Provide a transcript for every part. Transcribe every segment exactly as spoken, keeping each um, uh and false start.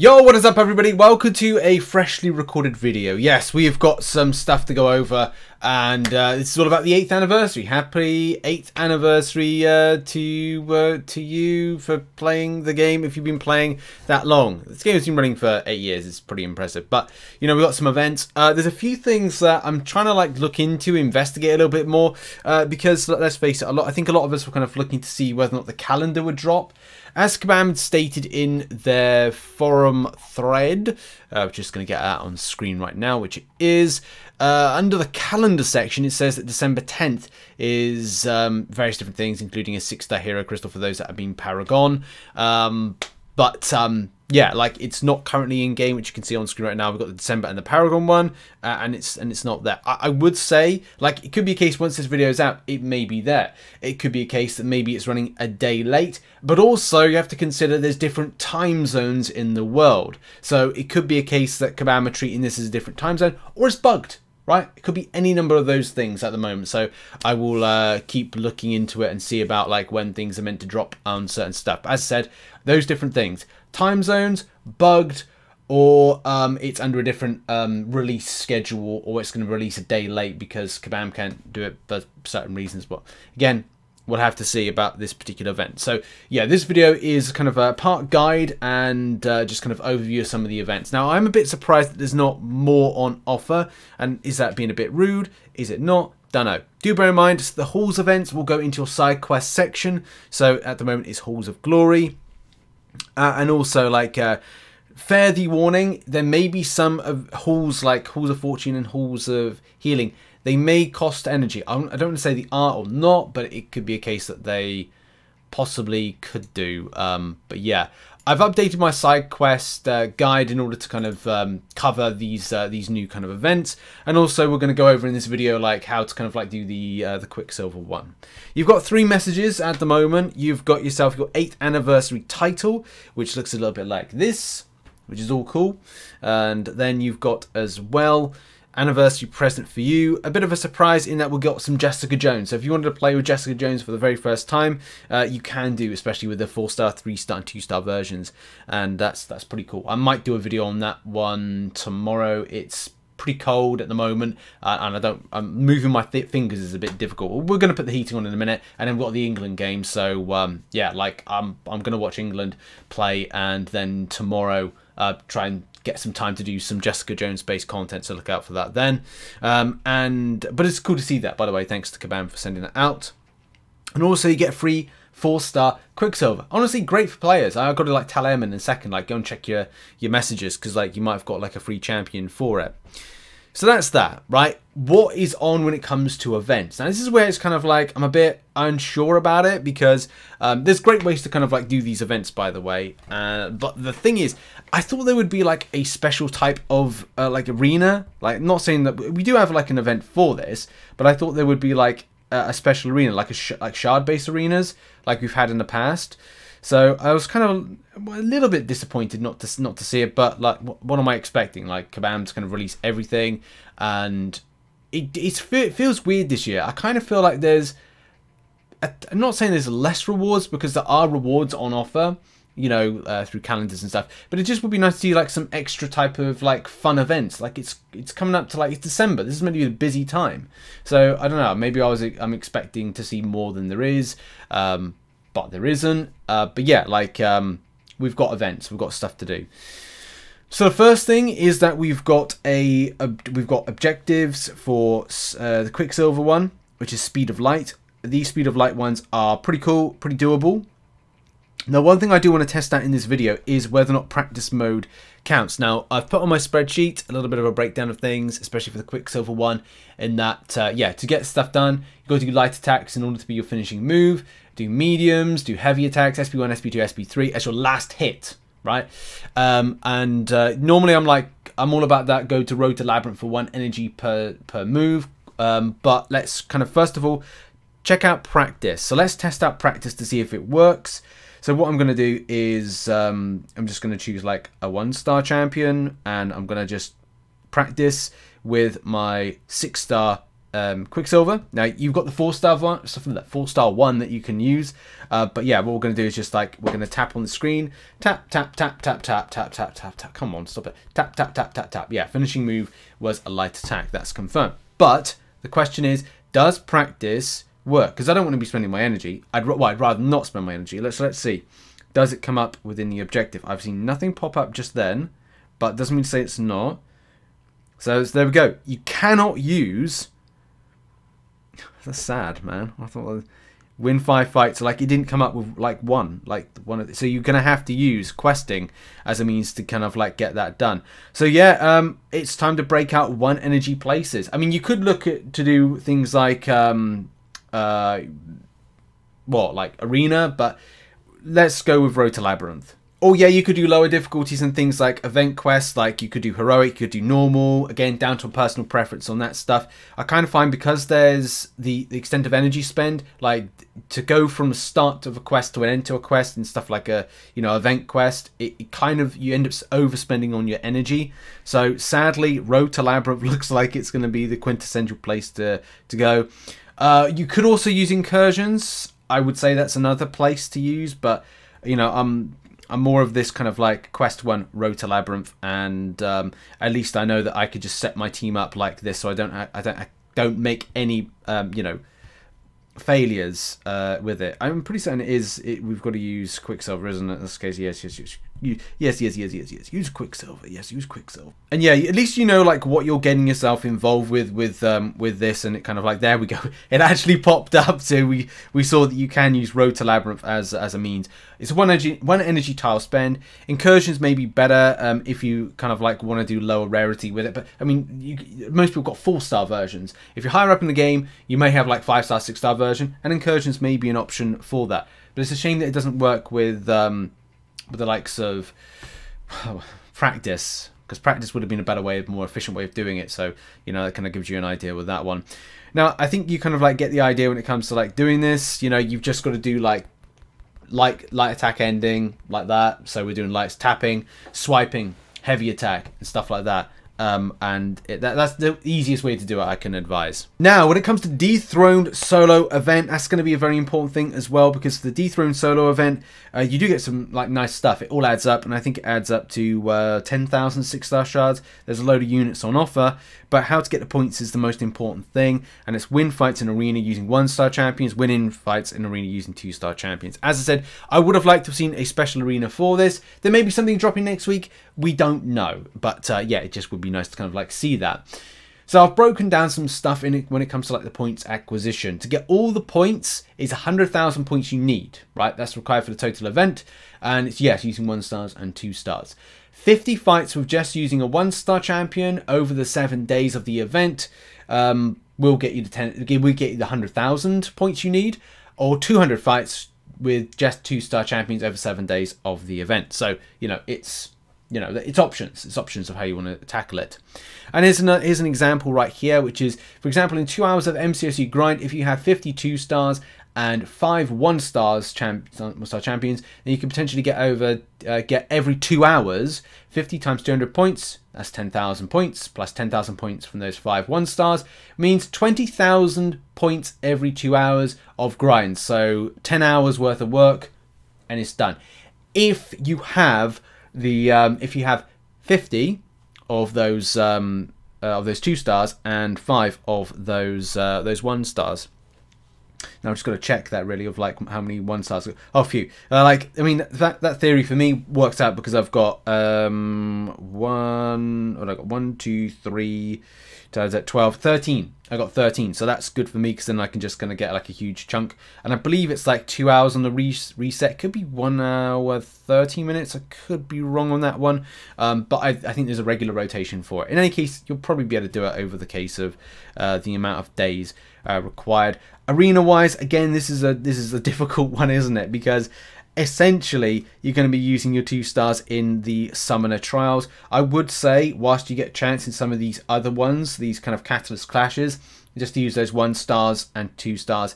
Yo, what is up everybody? Welcome to a freshly recorded video. Yes, we have got some stuff to go over and uh, this is all about the eighth anniversary. Happy eighth anniversary uh, to uh, to you for playing the game if you've been playing that long. This game has been running for eight years. It's pretty impressive. But, you know, we've got some events. Uh, there's a few things that I'm trying to like look into, investigate a little bit more uh, because, let's face it, a lot. I think a lot of us were kind of looking to see whether or not the calendar would drop. As Kabam stated in their forum thread, uh, which is going to get out on screen right now, which is uh, under the calendar section, it says that December tenth is um, various different things, including a six-star hero crystal for those that have been Paragon. Um, but um, yeah, like it's not currently in game, which you can see on screen right now. We've got the December and the Paragon one, uh, and it's and it's not there. I, I would say, like, it could be a case once this video is out, it may be there. It could be a case that maybe it's running a day late. But also, you have to consider there's different time zones in the world. So it could be a case that Kabam are treating this as a different time zone, or it's bugged, right? It could be any number of those things at the moment. So I will uh, keep looking into it and see about, like, when things are meant to drop on certain stuff. But as I said, those different things. Time zones, bugged, or um, it's under a different um, release schedule, or it's going to release a day late because Kabam can't do it for certain reasons. But again, we'll have to see about this particular event. So yeah, this video is kind of a part guide and uh, just kind of overview of some of the events. Now, I'm a bit surprised that there's not more on offer. And is that being a bit rude? Is it not? Don't know. Do bear in mind, the Halls events will go into your side quest section. So at the moment, it's Halls of Glory. Uh, and also, like, uh, fair the warning, there may be some of halls like Halls of Fortune and Halls of Healing. They may cost energy. I don't want to say they are or not, but it could be a case that they possibly could do. Um, but yeah, I've updated my side quest uh, guide in order to kind of um, cover these uh, these new kind of events. And also, we're going to go over in this video like how to kind of like do the uh, the Quicksilver one. You've got three messages at the moment. You've got yourself your eighth anniversary title, which looks a little bit like this, which is all cool. And then you've got as well anniversary present for you. A bit of a surprise in that we got some Jessica Jones. So if you wanted to play with Jessica Jones for the very first time, uh, you can do, especially with the four-star, three-star, and two-star versions. And that's that's pretty cool. I might do a video on that one tomorrow. It's pretty cold at the moment, uh, and I don't. I'm moving my th fingers is a bit difficult. We're going to put the heating on in a minute, and then we've got the England game. So um, yeah, like I'm I'm going to watch England play, and then tomorrow uh, try and get some time to do some Jessica Jones based content, so look out for that then. Um, and but it's cool to see that, by the way. Thanks to Kabam for sending that out. And also, you get free four-star Quicksilver. Honestly, great for players. I've got to like tell Emin in a second, like go and check your your messages, because like you might have got like a free champion for it. So that's that, right? What is on when it comes to events? Now, this is where it's kind of like I'm a bit unsure about it, because um, there's great ways to kind of like do these events, by the way. Uh, but the thing is, I thought there would be like a special type of uh, like arena. Like, not saying that we do have like an event for this, but I thought there would be like a, a special arena, like a sh like shard-based arenas, like we've had in the past. So I was kind of a little bit disappointed not to not to see it, but like, what, what am I expecting? Like, Kabam's going to release everything, and it it's, it feels weird this year. I kind of feel like there's, a, I'm not saying there's less rewards, because there are rewards on offer, you know, uh, through calendars and stuff. But it just would be nice to see like some extra type of like fun events. Like it's it's coming up to like it's December. This is meant to be a busy time. So I don't know. Maybe I was I'm expecting to see more than there is. Um, But there isn't. Uh, but yeah, like um, we've got events, we've got stuff to do. So the first thing is that we've got a ob we've got objectives for uh, the Quicksilver one, which is Speed of Light. These Speed of Light ones are pretty cool, pretty doable. Now, one thing I do want to test out in this video is whether or not practice mode counts. Now, I've put on my spreadsheet a little bit of a breakdown of things, especially for the Quicksilver one, in that, uh, yeah, to get stuff done, you got to do light attacks in order to be your finishing move, do mediums, do heavy attacks, S P one, S P two, S P three, as your last hit, right? Um, and uh, normally I'm like, I'm all about that, go to Road to Labyrinth for one energy per, per move, um, but let's kind of, first of all, check out practice. So let's test out practice to see if it works. So what I'm going to do is um, I'm just going to choose like a one-star champion, and I'm going to just practice with my six-star um, Quicksilver. Now, you've got the four-star one, something that four-star one that you can use. Uh, but yeah, what we're going to do is just like, we're going to tap on the screen. Tap, tap, tap, tap, tap, tap, tap, tap, tap. Come on, stop it. Tap, tap, tap, tap, tap. Yeah, finishing move was a light attack. That's confirmed. But the question is, does practice work? Because I don't want to be spending my energy. I'd, well, I'd rather not spend my energy. Let's let's see. Does it come up within the objective? I've seen nothing pop up just then, but doesn't mean to say it's not. So, so there we go. You cannot use... That's sad, man. I thought well, win five fights. Like, it didn't come up with like one, like one of the... So you're gonna have to use questing as a means to kind of like get that done. So yeah, um, it's time to break out one energy places. I mean, you could look at to do things like um, uh, what like arena, but. Let's go with Road to Labyrinth. Oh yeah, you could do lower difficulties and things like event quests, like you could do heroic, you could do normal, again, down to personal preference on that stuff. I kind of find because there's the, the extent of energy spend, like to go from the start of a quest to an end to a quest and stuff like a, you know, event quest, it, it kind of, you end up overspending on your energy. So sadly, Road to Labyrinth looks like it's going to be the quintessential place to, to go. Uh, you could also use incursions. I would say that's another place to use, but you know, I'm I'm more of this kind of like quest one, Road to Labyrinth, and um, at least I know that I could just set my team up like this, so I don't I, I don't I don't make any um, you know failures uh, with it. I'm pretty certain it is it, we've got to use Quicksilver, isn't it? In this case, yes, yes, yes. Yes, yes, yes, yes, yes, yes. Use Quicksilver. Yes, use Quicksilver. And yeah, at least you know like what you're getting yourself involved with with um, with this, and it kind of like there we go. It actually popped up, so we we saw that you can use Road to Labyrinth as as a means. It's one energy one energy tile spend. Incursions may be better um, if you kind of like want to do lower rarity with it. But I mean, you, most people got four star versions. If you're higher up in the game, you may have like five star, six star version, and incursions may be an option for that. But it's a shame that it doesn't work with. Um, With the likes of oh, practice, because practice would have been a better way, a more efficient way of doing it. So, you know, that kind of gives you an idea with that one. Now, I think you kind of like get the idea when it comes to like doing this. You know, you've just got to do like like light attack ending like that. So we're doing lights tapping, swiping, heavy attack, and stuff like that. Um, and it, that, that's the easiest way to do it, I can advise. Now, when it comes to Dethroned solo event, that's going to be a very important thing as well, because the Dethroned solo event, uh, you do get some like nice stuff. It all adds up, and I think it adds up to uh, ten thousand six-star shards. There's a load of units on offer, but how to get the points is the most important thing, and it's win fights in arena using one-star champions, win in fights in arena using two-star champions. As I said, I would have liked to have seen a special arena for this. There may be something dropping next week. We don't know, but uh, yeah, it just would be nice to kind of like see that. So I've broken down some stuff in it when it comes to like the points acquisition. To get all the points is one hundred thousand points you need, right? That's required for the total event. And it's, yes, using one stars and two stars. fifty fights with just using a one star champion over the seven days of the event um, will get you the ten, will get you the one hundred thousand points you need, or two hundred fights with just two star champions over seven days of the event. So, you know, it's... You know, it's options. It's options of how you want to tackle it. And here's an, here's an example right here, which is, for example, in two hours of M C S U grind, if you have fifty-two stars and five one-stars champ, one-star champions, then you can potentially get over, uh, get every two hours, fifty times two hundred points, that's ten thousand points, plus ten thousand points from those five one-stars, means twenty thousand points every two hours of grind. So ten hours worth of work, and it's done. If you have... The um, if you have fifty of those um, uh, of those two stars and five of those uh, those one stars. Now I've just got to check that really of like how many one stars. Oh, few. Uh, like I mean that that theory for me works out because I've got um, one. What I got one, two, three. Times at twelve, thirteen. I got thirteen, so that's good for me because then I can just kind of get like a huge chunk. And I believe it's like two hours on the res reset. Could be one hour, thirty minutes. I could be wrong on that one, um, but I, I think there's a regular rotation for it. In any case, you'll probably be able to do it over the case of uh, the amount of days uh, required. Arena-wise, again, this is a this is a difficult one, isn't it? Because essentially, you're going to be using your two stars in the Summoner Trials. I would say, whilst you get a chance in some of these other ones, these kind of Catalyst Clashes, just to use those one stars and two stars.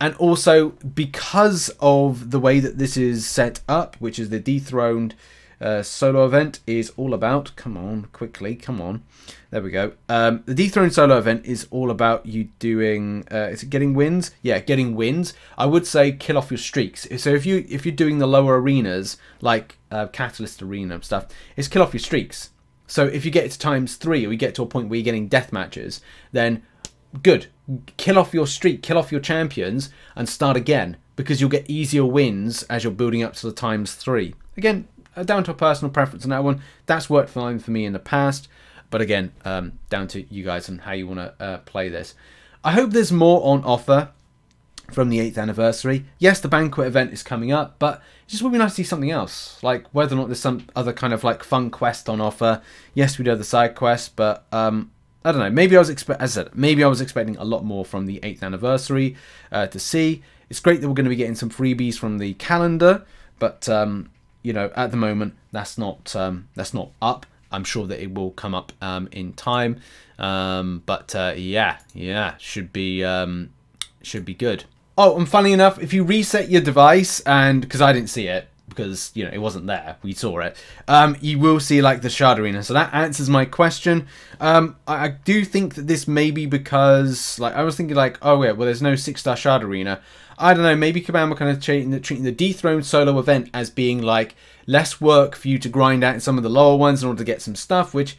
And also, because of the way that this is set up, which is the Dethroned uh, solo event is all about. Come on, quickly, come on. There we go. Um, the Dethroned solo event is all about you doing. Uh, is it getting wins? Yeah, getting wins. I would say kill off your streaks. So if you if you're doing the lower arenas like uh, Catalyst Arena and stuff, it's kill off your streaks. So if you get to times three, or you get to a point where you're getting death matches, then good. Kill off your streak, kill off your champions, and start again, because you'll get easier wins as you're building up to the times three. Again, down to a personal preference on that one. That's worked fine for me in the past, but again, um, down to you guys and how you want to uh, play this. I hope there's more on offer from the eighth anniversary. Yes, the banquet event is coming up, but it just would be nice to see something else, like whether or not there's some other kind of like fun quest on offer. Yes, we do have the side quests, but um, I don't know. Maybe I was expect, as I said, maybe I was expecting a lot more from the eighth anniversary uh, to see. It's great that we're going to be getting some freebies from the calendar, but um, you know, at the moment that's not um, that's not up. I'm sure that it will come up um, in time, um, but uh, yeah, yeah, should be um, should be good. Oh, and funny enough, if you reset your device, and because I didn't see it, because you know it wasn't there, we saw it. Um, you will see like the Shard Arena, so that answers my question. Um, I, I do think that this may be because like I was thinking like, oh yeah, well there's no six-star Shard Arena. I don't know, maybe Kabam were kind of treating the, treating the Dethroned solo event as being like less work for you to grind out in some of the lower ones in order to get some stuff, which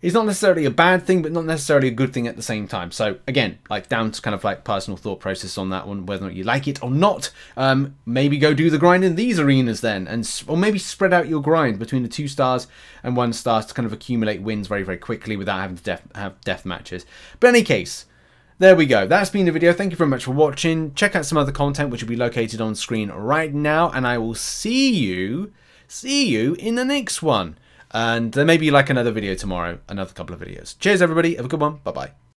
is not necessarily a bad thing, but not necessarily a good thing at the same time. So again, like down to kind of like personal thought process on that one, whether or not you like it or not. Um, maybe go do the grind in these arenas then, and or maybe spread out your grind between the two stars and one stars to kind of accumulate wins very, very quickly without having to def have death matches. But in any case, there we go. That's been the video. Thank you very much for watching. Check out some other content which will be located on screen right now, and I will see you, see you in the next one. And there may be like another video tomorrow, another couple of videos. Cheers, everybody. Have a good one. Bye-bye.